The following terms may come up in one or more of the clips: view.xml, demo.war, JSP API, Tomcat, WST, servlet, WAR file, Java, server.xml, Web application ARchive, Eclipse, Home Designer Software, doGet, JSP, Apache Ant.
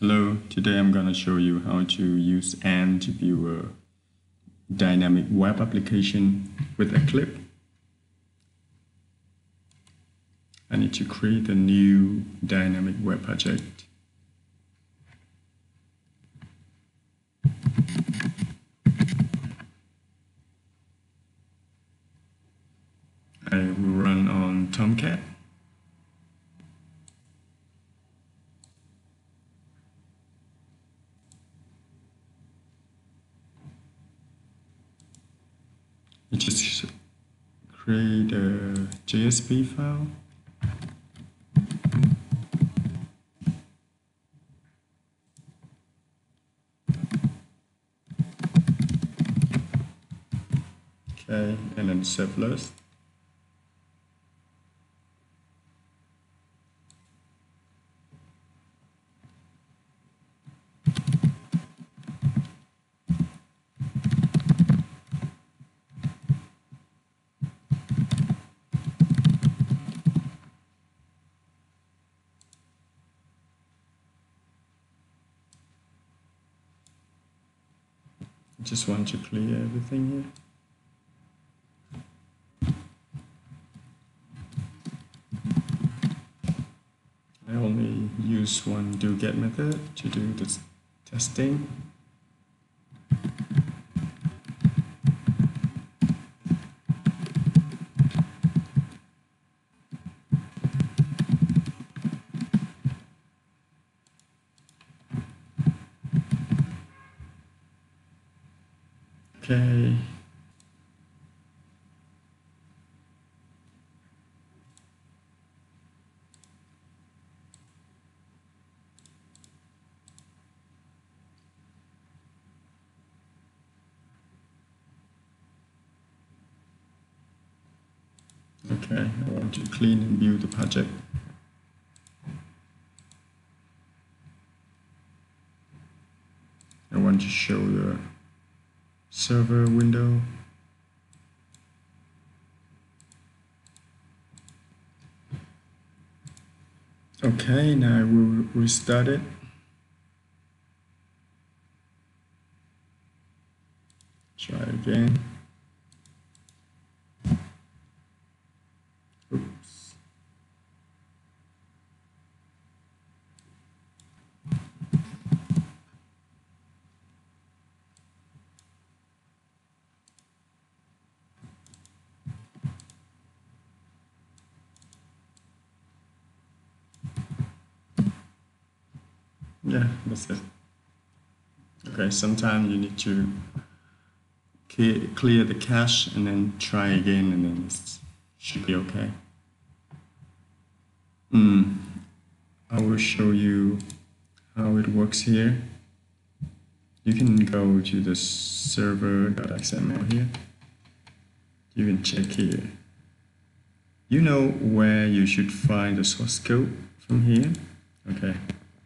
Hello, today I'm going to show you how to use Ant to build a dynamic web application with Eclipse. I need to create a new dynamic web project. I will run on Tomcat. I just create a JSP file. Okay, and then servlet. Just want to clear everything here. I only use one doGet method to do this testing. Okay. Okay, I want to clean and build the project. I want to show the server window. Okay, now I will restart it. Try again. Oops. Yeah, that's it. Okay, sometimes you need to clear the cache and then try again, and then it should be okay. I will show you how it works here. You can go to the server.xml here. You can check here. You know where you should find the source code from here. Okay.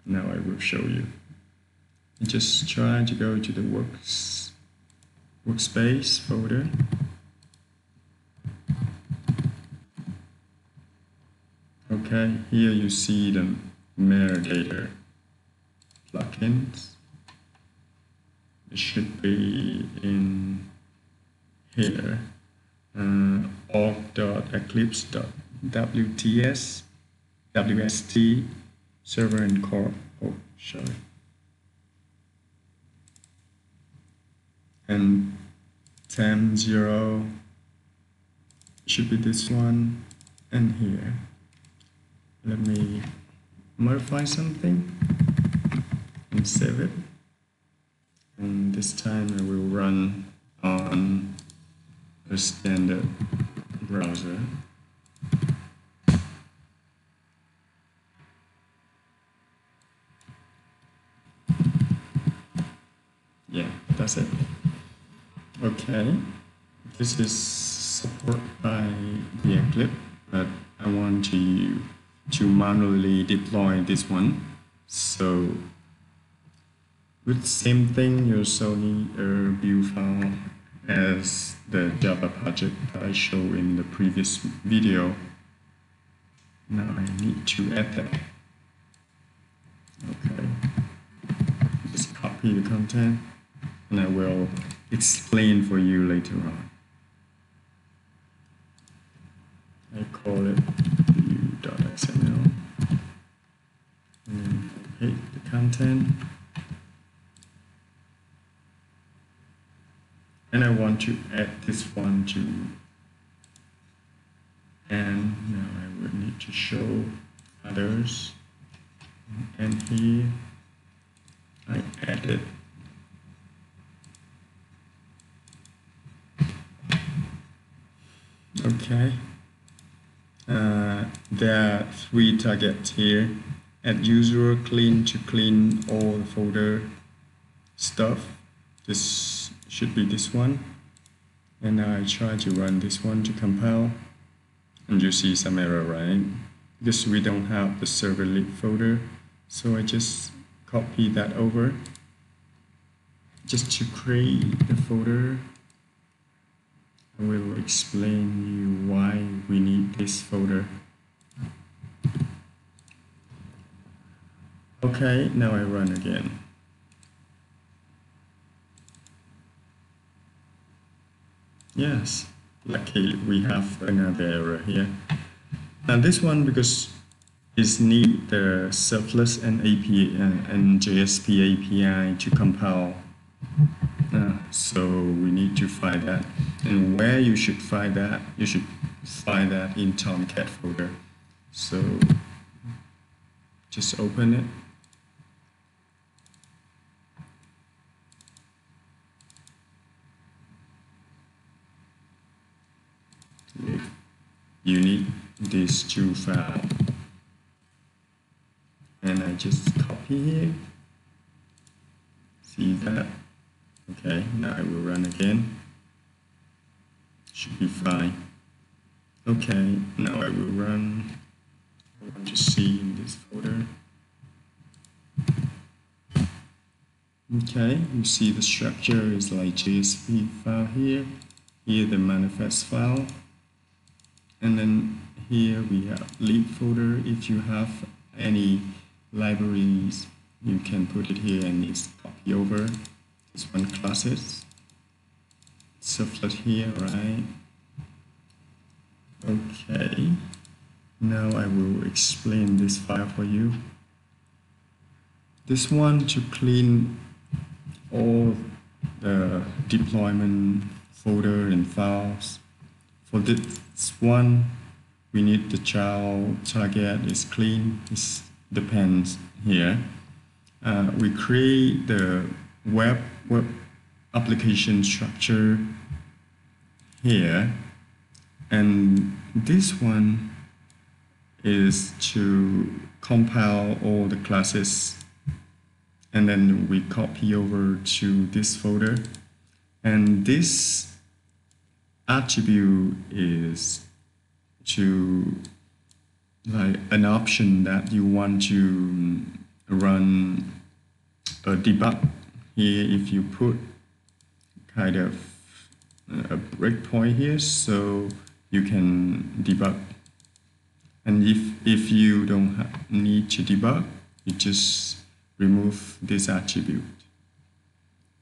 Now I will show you. Just try to go to the workspace folder. Okay, here you see the metadata plugins. It should be in here. org.eclipse.WTS, WST, server and core. Oh, sorry. And 10.0 should be this one, and here. Let me modify something and save it. And this time I will run on a standard browser. Yeah, that's it. Okay, this is supported by the Eclipse, but I want you to manually deploy this one. So with same thing, you also need a build file as the Java project that I showed in the previous video. Now I need to add that. Okay. copy the content, and I will explain for you later on. I call it view.xml, and then I paste the content, and I want to add this one to, and now I will need to show others, and here I added okay. There are three targets here: add user, clean to clean all the folder stuff. This should be this one, and now I try to run this one to compile, and you see some error, right? Because we don't have the servlet folder, so I just copy that over just to create the folder. I will explain you why we need this folder. Okay, now I run again. Yes, luckily we have another error here. Now this one, because it's need the servlet and API and JSP API to compile. So we need to find that, and where you should find that, you should find that in Tomcat folder. So just open it, you need these two files, and I just copy here, see that. Okay, now I will run again. Should be fine. Okay, now I will run. I want to see in this folder. Okay, you see the structure is like JSP file here. Here the manifest file. And then here we have lib folder. If you have any libraries, you can put it here and it's copy over. This one classes, servlet here, right? Okay, now I will explain this file for you. This one to clean all the deployment folder and files. For this one, we need the child target is clean. This depends here. We create the web application structure here, and this one is to compile all the classes, and then we copy over to this folder, and this attribute is to like an option that you want to run a debug. Here, if you put kind of a breakpoint here, so you can debug. And if you don't need to debug, you just remove this attribute.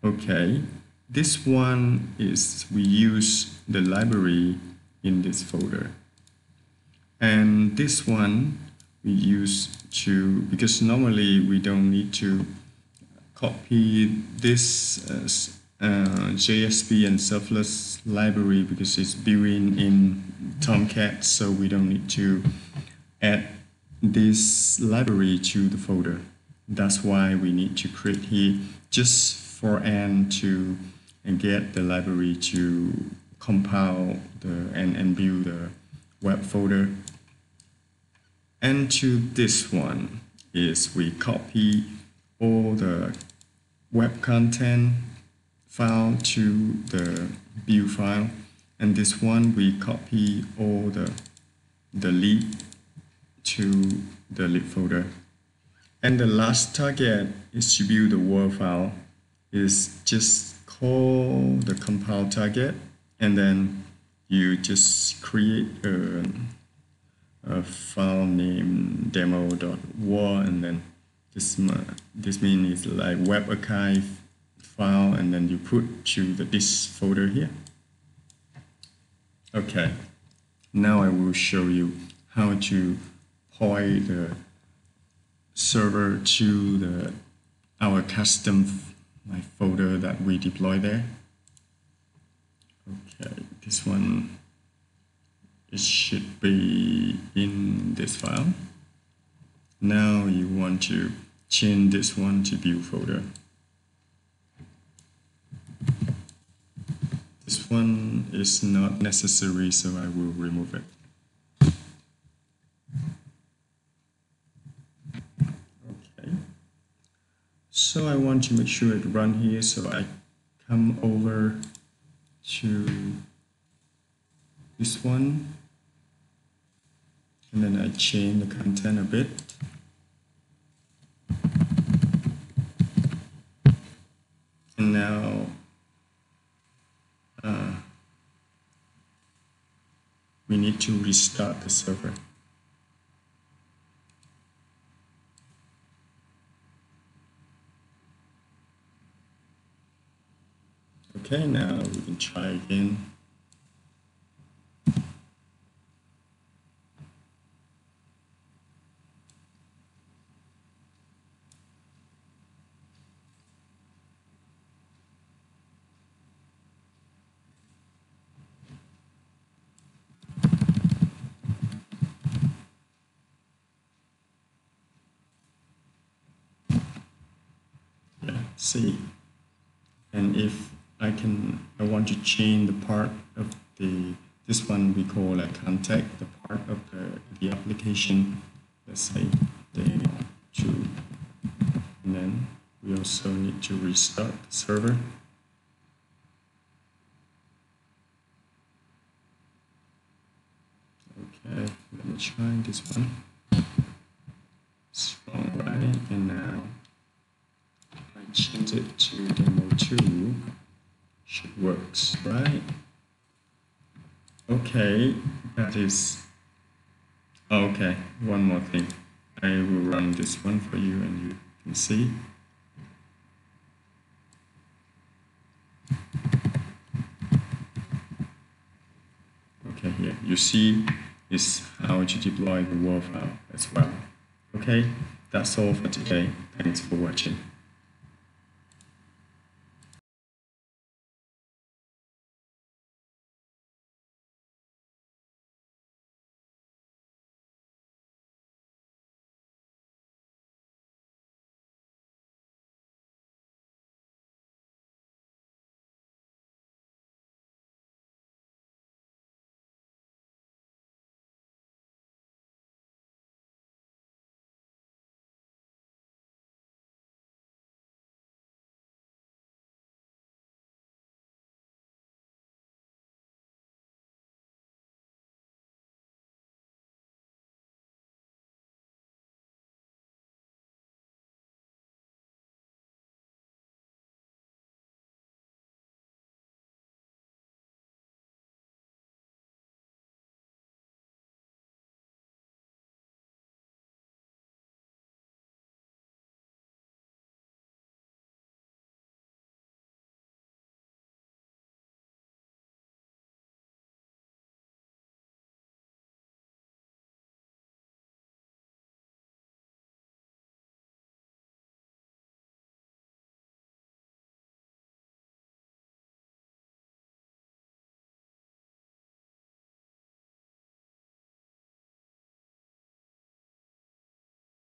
Okay, this one is we use the library in this folder, and this one we use to, because normally we don't need to copy this JSP and servlet library because it's built in Tomcat, so we don't need to add this library to the folder. That's why we need to create here just for Ant to get the library to compile the and build the web folder. And to this one is we copy all the web content file to the view file, and this one we copy all the lib to the lib folder. And the last target is to build the war file, is just call the compile target, and then you just create a file named demo.war, and then This means like web archive file, and then you put to this folder here. Okay, now I will show you how to point the server to the our custom folder that we deploy there. Okay, this one, it should be in this file. Now you want to change this one to view folder. This one is not necessary, so I will remove it. Okay. So I want to make sure it runs here, so I come over to this one, and then I change the content a bit. And now we need to restart the server. Okay, now we can try again. See, and if I can, I want to change the part of the, this one we call a contact, the part of the application, let's say the two, and then we also need to restart the server. Okay, let me try this one. All right, and now change it to demo2, should works, right? Okay, that is okay. One more thing, I will run this one for you, and you can see. Okay, here you see is how to deploy the WAR file as well. Okay, that's all for today. Thanks for watching.